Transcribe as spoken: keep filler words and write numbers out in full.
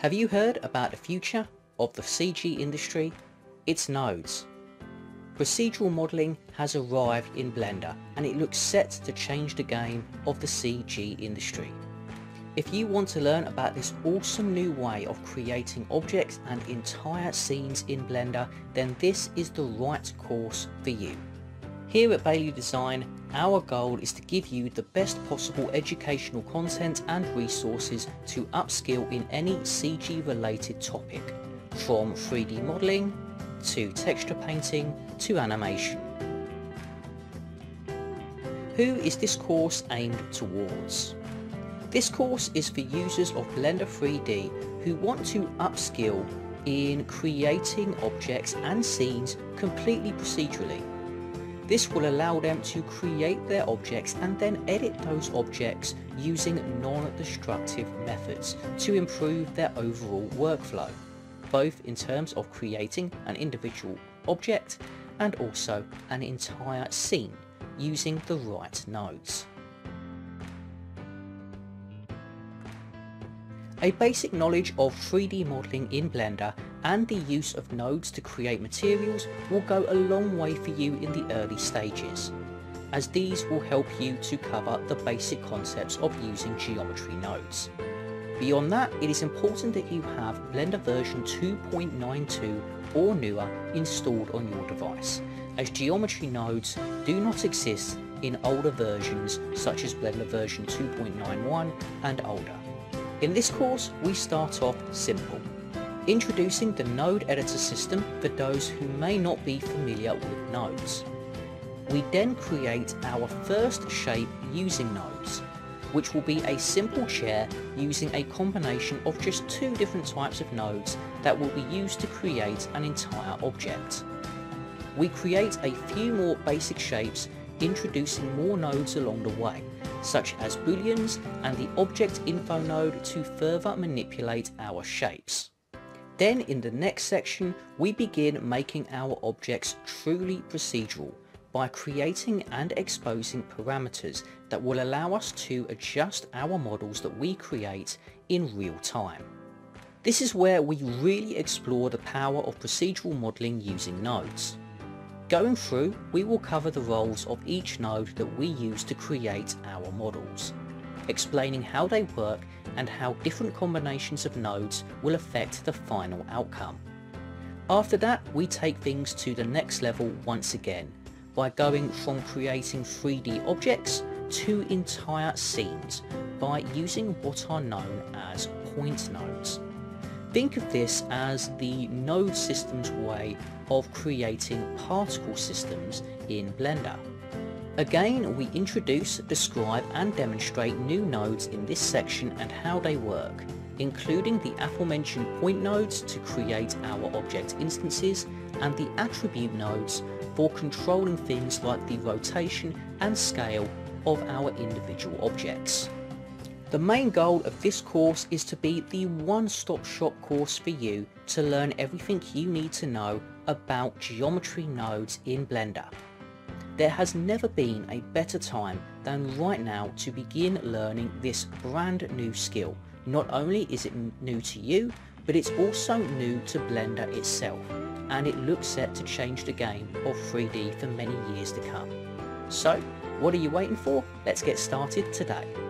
Have you heard about the future of the C G industry? It's nodes. Procedural modelling has arrived in Blender and it looks set to change the game of the C G industry. If you want to learn about this awesome new way of creating objects and entire scenes in Blender, then this is the right course for you. Here at Bailey Design, our goal is to give you the best possible educational content and resources to upskill in any C G related topic, from three D modelling, to texture painting, to animation. Who is this course aimed towards? This course is for users of Blender three D who want to upskill in creating objects and scenes completely procedurally. This will allow them to create their objects and then edit those objects using non-destructive methods to improve their overall workflow, both in terms of creating an individual object and also an entire scene using the right nodes. A basic knowledge of three D modelling in Blender and the use of nodes to create materials will go a long way for you in the early stages, as these will help you to cover the basic concepts of using geometry nodes. Beyond that, it is important that you have Blender version two point nine two or newer installed on your device, as geometry nodes do not exist in older versions such as Blender version two point nine one and older. In this course, we start off simple, introducing the node editor system for those who may not be familiar with nodes. We then create our first shape using nodes, which will be a simple chair using a combination of just two different types of nodes that will be used to create an entire object. We create a few more basic shapes, introducing more nodes along the way, such as booleans and the object info node to further manipulate our shapes. Then in the next section, we begin making our objects truly procedural by creating and exposing parameters that will allow us to adjust our models that we create in real time. This is where we really explore the power of procedural modeling using nodes. Going through, we will cover the roles of each node that we use to create our models, explaining how they work and how different combinations of nodes will affect the final outcome. After that, we take things to the next level once again, by going from creating three D objects to entire scenes by using what are known as point nodes. Think of this as the node system's way of creating particle systems in Blender. Again, we introduce, describe and demonstrate new nodes in this section and how they work, including the aforementioned point nodes to create our object instances and the attribute nodes for controlling things like the rotation and scale of our individual objects. The main goal of this course is to be the one-stop shop course for you to learn everything you need to know about geometry nodes in Blender. There has never been a better time than right now to begin learning this brand new skill. Not only is it new to you, but it's also new to Blender itself, and it looks set to change the game of three D for many years to come. So, what are you waiting for? Let's get started today.